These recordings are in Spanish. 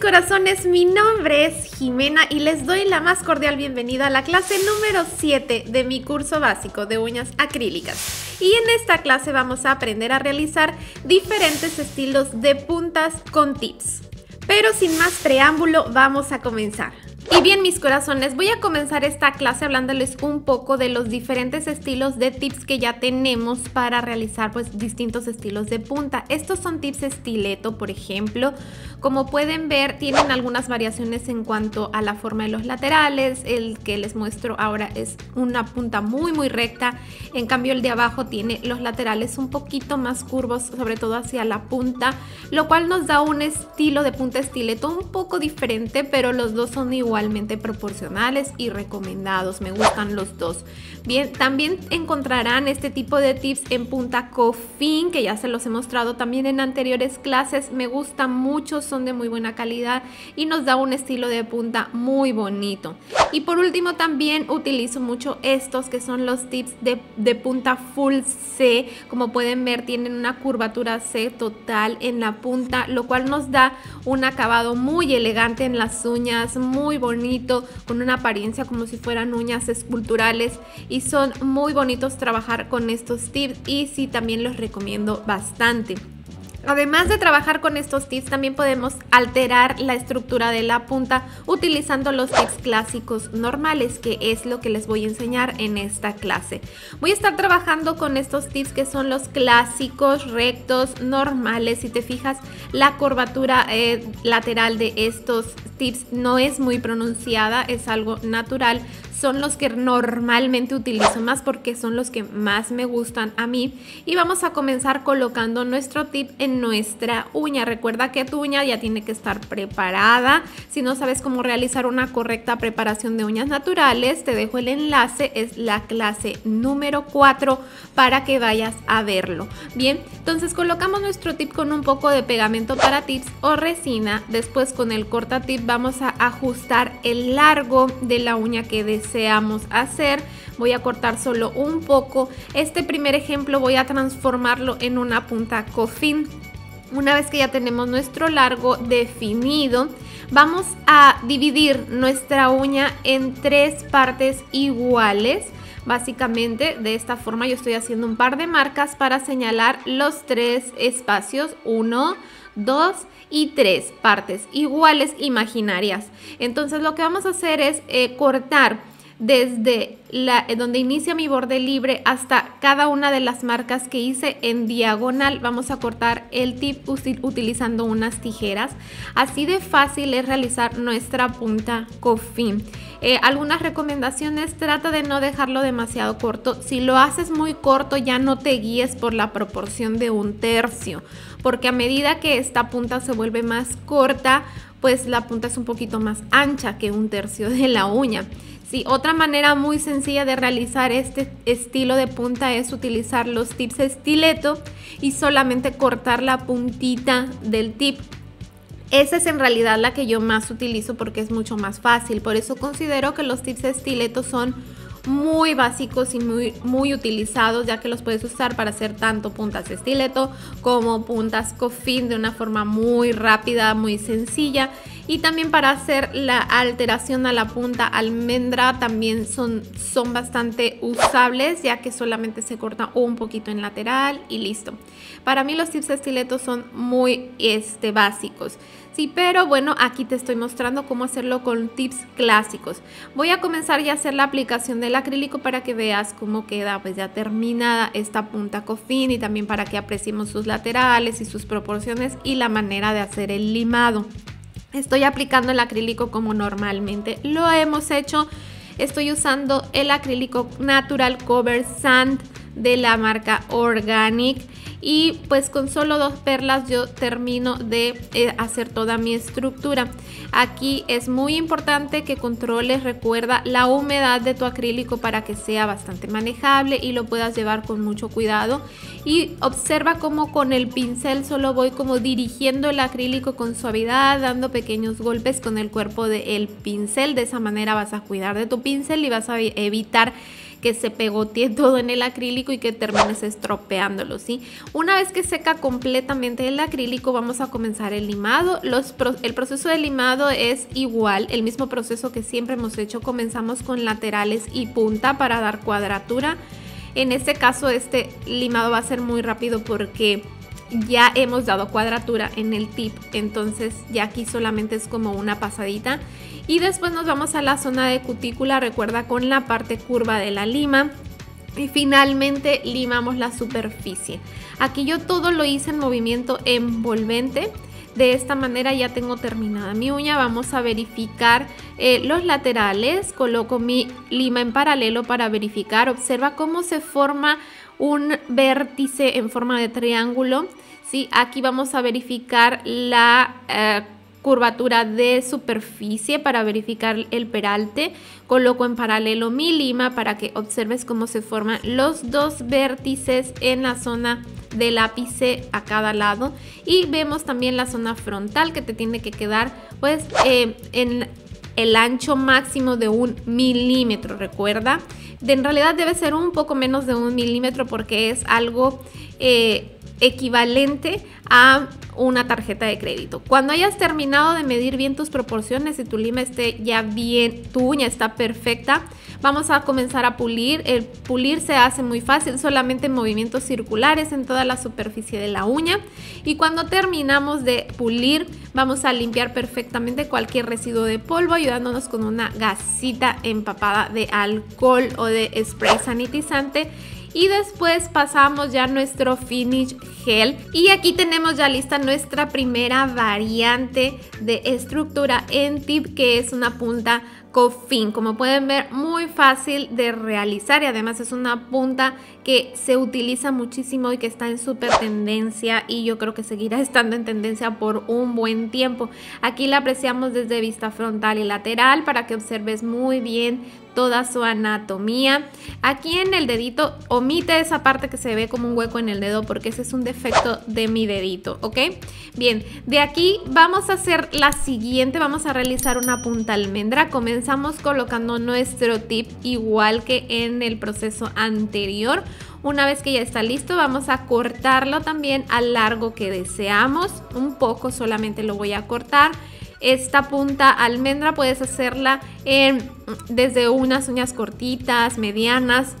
Corazones, mi nombre es Jimena y les doy la más cordial bienvenida a la clase número 7 de mi curso básico de uñas acrílicas. Y en esta clase vamos a aprender a realizar diferentes estilos de puntas con tips. Pero sin más preámbulo, vamos a comenzar. Y bien, mis corazones, voy a comenzar esta clase hablándoles un poco de los diferentes estilos de tips que ya tenemos para realizar pues distintos estilos de punta. Estos son tips estileto, por ejemplo. Como pueden ver, tienen algunas variaciones en cuanto a la forma de los laterales. El que les muestro ahora es una punta muy muy recta. En cambio, el de abajo tiene los laterales un poquito más curvos, sobre todo hacia la punta, lo cual nos da un estilo de punta estileto un poco diferente, pero los dos son iguales, proporcionales y recomendados. Me gustan los dos. Bien, también encontrarán este tipo de tips en punta coffin, que ya se los he mostrado también en anteriores clases. Me gustan mucho, son de muy buena calidad y nos da un estilo de punta muy bonito. Y por último, también utilizo mucho estos que son los tips de punta full C. Como pueden ver, tienen una curvatura C total en la punta, lo cual nos da un acabado muy elegante en las uñas, muy bonito, con una apariencia como si fueran uñas esculturales, y son muy bonitos trabajar con estos tips y sí, también los recomiendo bastante. Además de trabajar con estos tips, también podemos alterar la estructura de la punta utilizando los tips clásicos normales, que es lo que les voy a enseñar en esta clase. Voy a estar trabajando con estos tips que son los clásicos, rectos, normales. Si te fijas, la curvatura lateral de estos tips no es muy pronunciada, es algo natural. Son los que normalmente utilizo más porque son los que más me gustan a mí. Y vamos a comenzar colocando nuestro tip en nuestra uña. Recuerda que tu uña ya tiene que estar preparada. Si no sabes cómo realizar una correcta preparación de uñas naturales, te dejo el enlace, es la clase número 4 para que vayas a verlo. Bien, entonces colocamos nuestro tip con un poco de pegamento para tips o resina. Después, con el corta tip vamos a ajustar el largo de la uña que deseamos hacer. Voy a cortar solo un poco. Este primer ejemplo voy a transformarlo en una punta coffin. Una vez que ya tenemos nuestro largo definido, vamos a dividir nuestra uña en tres partes iguales. Básicamente, de esta forma yo estoy haciendo un par de marcas para señalar los tres espacios, 1, 2 y 3 partes iguales imaginarias. Entonces, lo que vamos a hacer es cortar desde donde inicia mi borde libre hasta cada una de las marcas que hice en diagonal. Vamos a cortar el tip utilizando unas tijeras. Así de fácil es realizar nuestra punta coffin. Algunas recomendaciones: trata de no dejarlo demasiado corto. Si lo haces muy corto, ya no te guíes por la proporción de 1/3, porque a medida que esta punta se vuelve más corta, pues la punta es un poquito más ancha que 1/3 de la uña. Sí, otra manera muy sencilla de realizar este estilo de punta es utilizar los tips estileto y solamente cortar la puntita del tip. Esa es en realidad la que yo más utilizo porque es mucho más fácil. Por eso considero que los tips estileto son muy básicos y muy utilizados, ya que los puedes usar para hacer tanto puntas estileto como puntas coffin de una forma muy rápida, muy sencilla. Y también para hacer la alteración a la punta almendra también son bastante usables, ya que solamente se corta un poquito en lateral y listo. Para mí los tips estiletos son muy básicos. Sí, pero bueno, aquí te estoy mostrando cómo hacerlo con tips clásicos. Voy a comenzar ya a hacer la aplicación del acrílico para que veas cómo queda pues ya terminada esta punta coffin, y también para que apreciemos sus laterales y sus proporciones y la manera de hacer el limado. Estoy aplicando el acrílico como normalmente lo hemos hecho. Estoy usando el acrílico natural Cover Sand de la marca Organic. y pues con solo dos perlas yo termino de hacer toda mi estructura. Aquí es muy importante que controles, recuerda, la humedad de tu acrílico para que sea bastante manejable y lo puedas llevar con mucho cuidado. Y observa cómo con el pincel solo voy como dirigiendo el acrílico con suavidad, dando pequeños golpes con el cuerpo del pincel. De esa manera vas a cuidar de tu pincel y vas a evitar que se pegotee todo en el acrílico y que termines estropeándolo, ¿sí? Una vez que seca completamente el acrílico, vamos a comenzar el limado. El proceso de limado es igual, el mismo proceso que siempre hemos hecho. Comenzamos con laterales y punta para dar cuadratura. En este caso, este limado va a ser muy rápido porque ya hemos dado cuadratura en el tip, entonces ya aquí solamente es como una pasadita. Y después nos vamos a la zona de cutícula, recuerda, con la parte curva de la lima. Y finalmente limamos la superficie. Aquí yo todo lo hice en movimiento envolvente. De esta manera ya tengo terminada mi uña. Vamos a verificar los laterales. Coloco mi lima en paralelo para verificar. Observa cómo se forma un vértice en forma de triángulo, ¿sí? Aquí vamos a verificar la curvatura de superficie para verificar el peralte. Coloco en paralelo mi lima para que observes cómo se forman los dos vértices en la zona del ápice a cada lado, y vemos también la zona frontal, que te tiene que quedar pues en el ancho máximo de 1 milímetro, recuerda. En realidad debe ser un poco menos de 1 milímetro porque es algo equivalente a una tarjeta de crédito. Cuando hayas terminado de medir bien tus proporciones y tu lima esté ya bien, tu uña está perfecta, vamos a comenzar a pulir. El pulir se hace muy fácil, solamente movimientos circulares en toda la superficie de la uña, y cuando terminamos de pulir vamos a limpiar perfectamente cualquier residuo de polvo ayudándonos con una gasita empapada de alcohol o de spray sanitizante. Y después pasamos ya nuestro finish gel, y aquí tenemos ya lista nuestra primera variante de estructura en tip, que es una punta coffin. Como pueden ver, muy fácil de realizar, y además es una punta que se utiliza muchísimo y que está en súper tendencia, y yo creo que seguirá estando en tendencia por un buen tiempo. Aquí la apreciamos desde vista frontal y lateral para que observes muy bien toda su anatomía. Aquí en el dedito, omite esa parte que se ve como un hueco en el dedo porque ese es un defecto de mi dedito, ¿ok? Bien, de aquí vamos a hacer la siguiente, vamos a realizar una punta almendra. Comenzamos colocando nuestro tip igual que en el proceso anterior. Una vez que ya está listo, vamos a cortarlo también al largo que deseamos, un poco solamente lo voy a cortar. Esta punta almendra puedes hacerla desde unas uñas cortitas, medianas.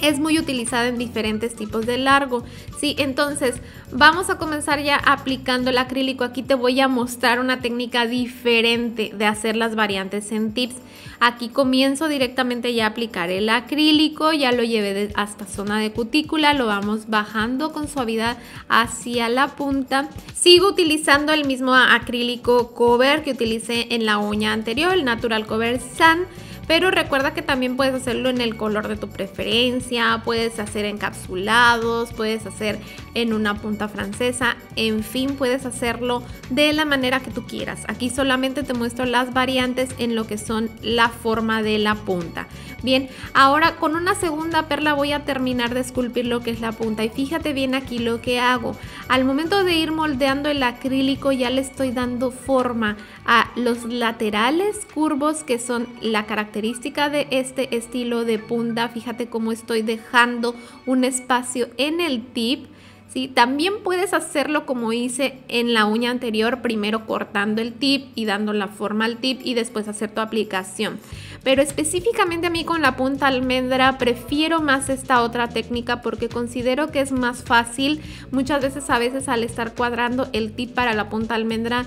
Es muy utilizada en diferentes tipos de largo, ¿sí? Entonces vamos a comenzar ya aplicando el acrílico. Aquí te voy a mostrar una técnica diferente de hacer las variantes en tips. Aquí comienzo directamente ya a aplicar el acrílico, ya lo llevé hasta zona de cutícula, lo vamos bajando con suavidad hacia la punta. Sigo utilizando el mismo acrílico cover que utilicé en la uña anterior, el Natural Cover Sun. Pero recuerda que también puedes hacerlo en el color de tu preferencia, puedes hacer encapsulados, puedes hacer en una punta francesa, en fin, puedes hacerlo de la manera que tú quieras. Aquí solamente te muestro las variantes en lo que son la forma de la punta. Bien, ahora con una segunda perla voy a terminar de esculpir lo que es la punta, y fíjate bien aquí lo que hago. Al momento de ir moldeando el acrílico ya le estoy dando forma a los laterales curvos, que son la característica de este estilo de punta. Fíjate cómo estoy dejando un espacio en el tip, ¿sí? También puedes hacerlo como hice en la uña anterior, primero cortando el tip y dando la forma al tip y después hacer tu aplicación. Pero específicamente a mí con la punta almendra prefiero más esta otra técnica porque considero que es más fácil. Muchas veces al estar cuadrando el tip para la punta almendra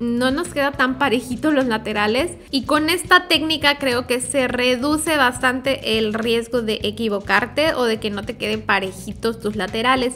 no nos queda tan parejito los laterales, y con esta técnica creo que se reduce bastante el riesgo de equivocarte o de que no te queden parejitos tus laterales.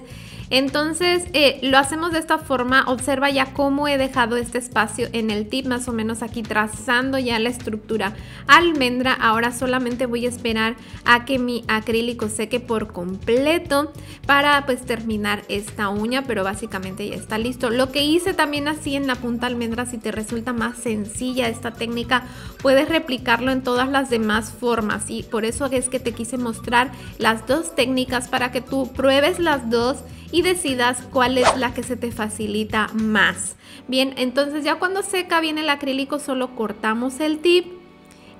Entonces lo hacemos de esta forma. Observa ya cómo he dejado este espacio en el tip, más o menos aquí trazando ya la estructura almendra. Ahora solamente voy a esperar a que mi acrílico seque por completo para pues terminar esta uña, pero básicamente ya está listo. Lo que hice también así en la punta almendra, si te resulta más sencilla esta técnica, puedes replicarlo en todas las demás formas, y por eso es que te quise mostrar las dos técnicas para que tú pruebes las dos y decidas cuál es la que se te facilita más. Bien, entonces ya cuando seca bien el acrílico solo cortamos el tip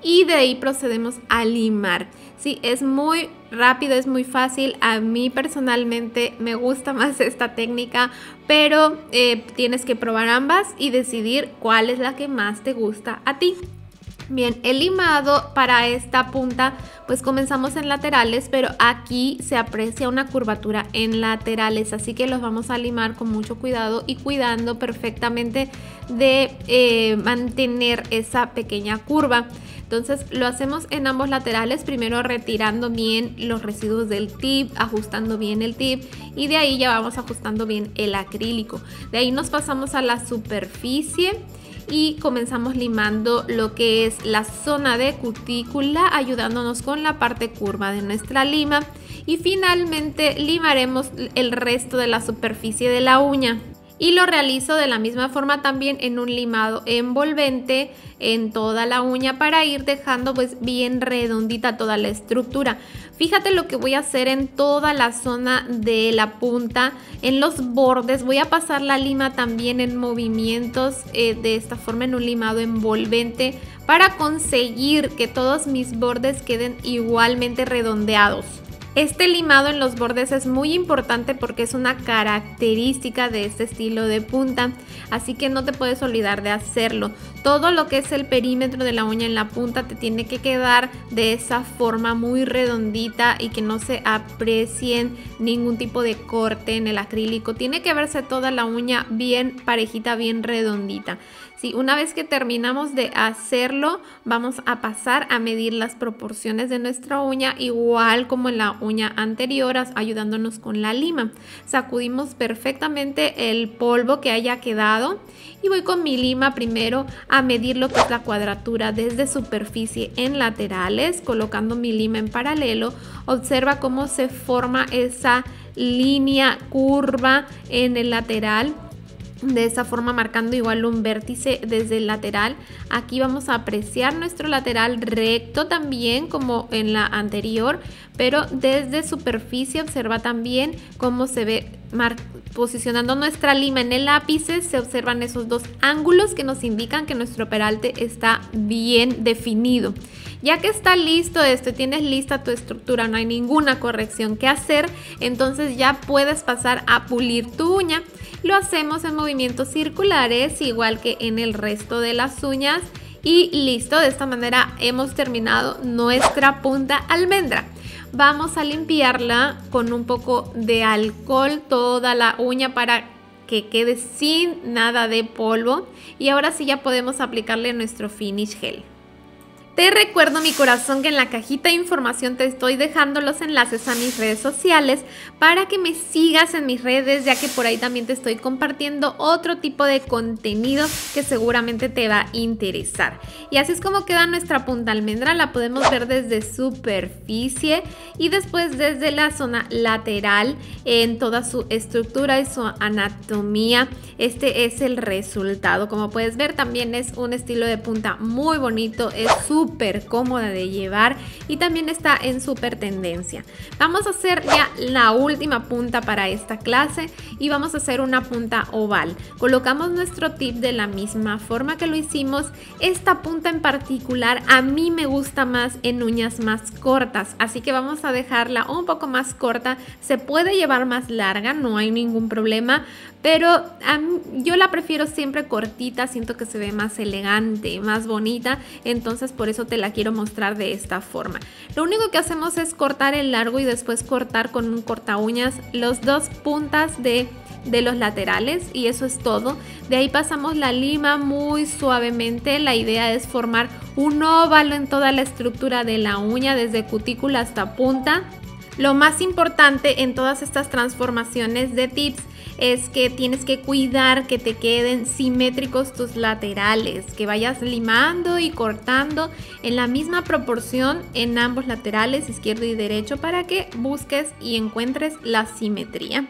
y de ahí procedemos a limar. Sí, es muy rápido, es muy fácil. A mí personalmente me gusta más esta técnica, pero tienes que probar ambas y decidir cuál es la que más te gusta a ti. Bien, el limado para esta punta pues comenzamos en laterales, pero aquí se aprecia una curvatura en laterales, así que los vamos a limar con mucho cuidado y cuidando perfectamente de mantener esa pequeña curva. Entonces lo hacemos en ambos laterales, primero retirando bien los residuos del tip, ajustando bien el tip, y de ahí ya vamos ajustando bien el acrílico. De ahí nos pasamos a la superficie y comenzamos limando lo que es la zona de cutícula, ayudándonos con la parte curva de nuestra lima, y finalmente limaremos el resto de la superficie de la uña. Y lo realizo de la misma forma también en un limado envolvente en toda la uña para ir dejando pues bien redondita toda la estructura. Fíjate lo que voy a hacer en toda la zona de la punta, en los bordes. Voy a pasar la lima también en movimientos de esta forma en un limado envolvente para conseguir que todos mis bordes queden igualmente redondeados. Este limado en los bordes es muy importante porque es una característica de este estilo de punta, así que no te puedes olvidar de hacerlo. Todo lo que es el perímetro de la uña en la punta te tiene que quedar de esa forma muy redondita y que no se aprecien ningún tipo de corte en el acrílico. Tiene que verse toda la uña bien parejita, bien redondita. Sí, una vez que terminamos de hacerlo, vamos a pasar a medir las proporciones de nuestra uña, igual como en la uña anterior, ayudándonos con la lima. Sacudimos perfectamente el polvo que haya quedado y voy con mi lima primero a medir lo que es la cuadratura desde superficie en laterales, colocando mi lima en paralelo. Observa cómo se forma esa línea curva en el lateral. De esa forma marcando igual un vértice desde el lateral. Aquí vamos a apreciar nuestro lateral recto también como en la anterior, pero desde superficie observa también cómo se ve posicionando nuestra lima en el ápice. Se observan esos dos ángulos que nos indican que nuestro peralte está bien definido. Ya que está listo esto, tienes lista tu estructura, no hay ninguna corrección que hacer, entonces ya puedes pasar a pulir tu uña. Lo hacemos en movimientos circulares, igual que en el resto de las uñas, y listo. De esta manera hemos terminado nuestra punta almendra. Vamos a limpiarla con un poco de alcohol toda la uña para que quede sin nada de polvo, y ahora sí ya podemos aplicarle nuestro finish gel. Te recuerdo, mi corazón, que en la cajita de información te estoy dejando los enlaces a mis redes sociales para que me sigas en mis redes, ya que por ahí también te estoy compartiendo otro tipo de contenido que seguramente te va a interesar. Y así es como queda nuestra punta almendra. La podemos ver desde superficie y después desde la zona lateral en toda su estructura y su anatomía. Este es el resultado. Como puedes ver, también es un estilo de punta muy bonito, es súper cómoda de llevar y también está en súper tendencia. Vamos a hacer ya la última punta para esta clase y vamos a hacer una punta oval. Colocamos nuestro tip de la misma forma que lo hicimos. Esta punta en particular a mí me gusta más en uñas más cortas, así que vamos a dejarla un poco más corta. Se puede llevar más larga, no hay ningún problema, pero yo la prefiero siempre cortita, siento que se ve más elegante, más bonita, entonces por eso te la quiero mostrar de esta forma. Lo único que hacemos es cortar el largo y después cortar con un corta uñas las dos puntas de los laterales, y eso es todo. De ahí pasamos la lima muy suavemente. La idea es formar un óvalo en toda la estructura de la uña, desde cutícula hasta punta. Lo más importante en todas estas transformaciones de tips es que tienes que cuidar que te queden simétricos tus laterales, que vayas limando y cortando en la misma proporción en ambos laterales, izquierdo y derecho, para que busques y encuentres la simetría.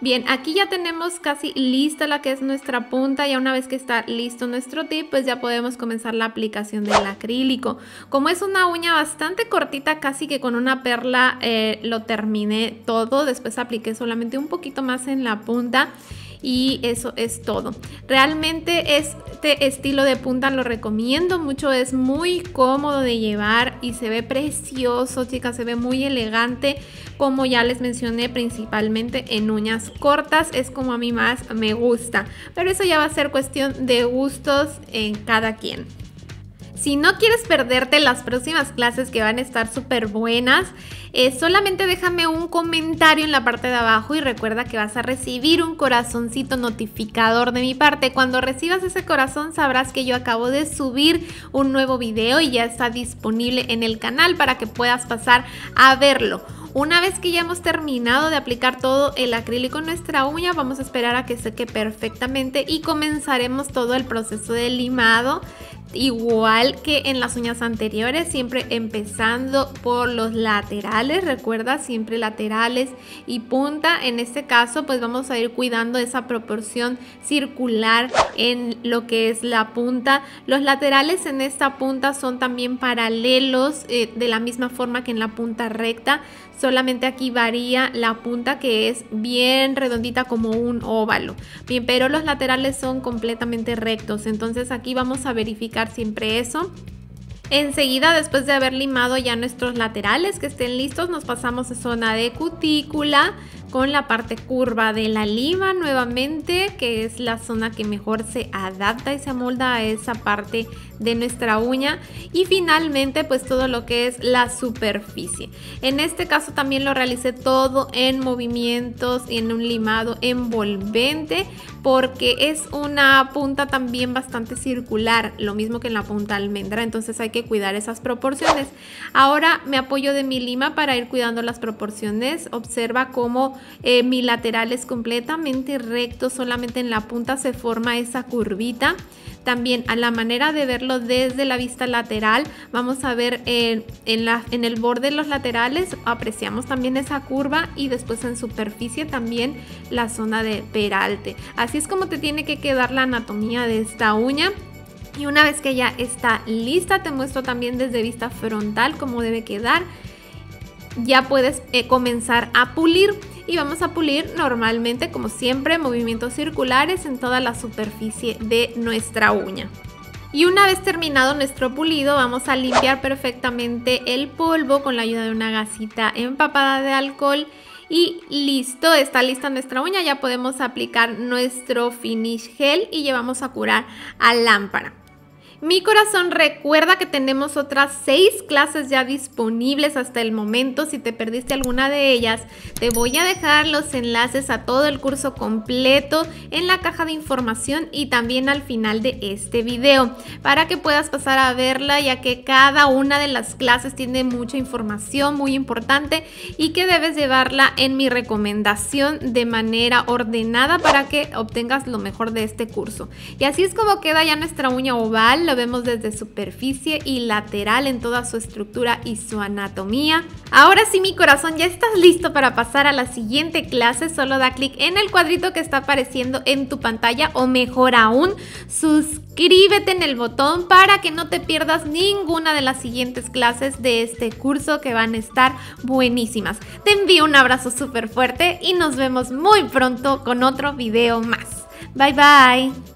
Bien, aquí ya tenemos casi lista la que es nuestra punta. Ya una vez que está listo nuestro tip, pues ya podemos comenzar la aplicación del acrílico. Como es una uña bastante cortita, casi que con una perla lo terminé todo. Después apliqué solamente un poquito más en la punta. Y eso es todo. Realmente este estilo de punta lo recomiendo mucho. Es muy cómodo de llevar y se ve precioso, chicas. Se ve muy elegante, como ya les mencioné, principalmente en uñas cortas. Es como a mí más me gusta. Pero eso ya va a ser cuestión de gustos en cada quien. Si no quieres perderte las próximas clases, que van a estar súper buenas, solamente déjame un comentario en la parte de abajo y recuerda que vas a recibir un corazoncito notificador de mi parte. Cuando recibas ese corazón sabrás que yo acabo de subir un nuevo video y ya está disponible en el canal para que puedas pasar a verlo. Una vez que ya hemos terminado de aplicar todo el acrílico en nuestra uña, vamos a esperar a que seque perfectamente y comenzaremos todo el proceso de limado. Igual que en las uñas anteriores, siempre empezando por los laterales. Recuerda, siempre laterales y punta. En este caso, pues vamos a ir cuidando esa proporción circular en lo que es la punta. Los laterales en esta punta son también paralelos, de la misma forma que en la punta recta. Solamente aquí varía la punta, que es bien redondita como un óvalo. Bien, pero los laterales son completamente rectos. Entonces aquí vamos a verificar siempre eso. Enseguida, después de haber limado ya nuestros laterales que estén listos, nos pasamos a zona de cutícula con la parte curva de la lima nuevamente, que es la zona que mejor se adapta y se amolda a esa parte de nuestra uña. Y finalmente, pues todo lo que es la superficie. En este caso también lo realicé todo en movimientos y en un limado envolvente, porque es una punta también bastante circular, lo mismo que en la punta almendra. Entonces hay que cuidar esas proporciones. Ahora me apoyo de mi lima para ir cuidando las proporciones. Observa cómo mi lateral es completamente recto, solamente en la punta se forma esa curvita. También, a la manera de verlo desde la vista lateral, vamos a ver en el borde de los laterales, apreciamos también esa curva, y después en superficie también la zona de peralte. Así es como te tiene que quedar la anatomía de esta uña. Y una vez que ya está lista, te muestro también desde vista frontal cómo debe quedar. Ya puedes comenzar a pulir. Y vamos a pulir normalmente, como siempre, movimientos circulares en toda la superficie de nuestra uña. Y una vez terminado nuestro pulido, vamos a limpiar perfectamente el polvo con la ayuda de una gasita empapada de alcohol. Y listo, está lista nuestra uña. Ya podemos aplicar nuestro finish gel y llevamos a curar a lámpara. Mi corazón, recuerda que tenemos otras 6 clases ya disponibles hasta el momento. Si te perdiste alguna de ellas, te voy a dejar los enlaces a todo el curso completo en la caja de información y también al final de este video, para que puedas pasar a verla, ya que cada una de las clases tiene mucha información muy importante y que debes llevarla en mi recomendación de manera ordenada para que obtengas lo mejor de este curso. Y así es como queda ya nuestra uña oval. Vemos desde superficie y lateral en toda su estructura y su anatomía. Ahora sí, mi corazón, ya estás listo para pasar a la siguiente clase. Solo da clic en el cuadrito que está apareciendo en tu pantalla, o mejor aún, suscríbete en el botón para que no te pierdas ninguna de las siguientes clases de este curso, que van a estar buenísimas. Te envío un abrazo súper fuerte y nos vemos muy pronto con otro video más. Bye bye.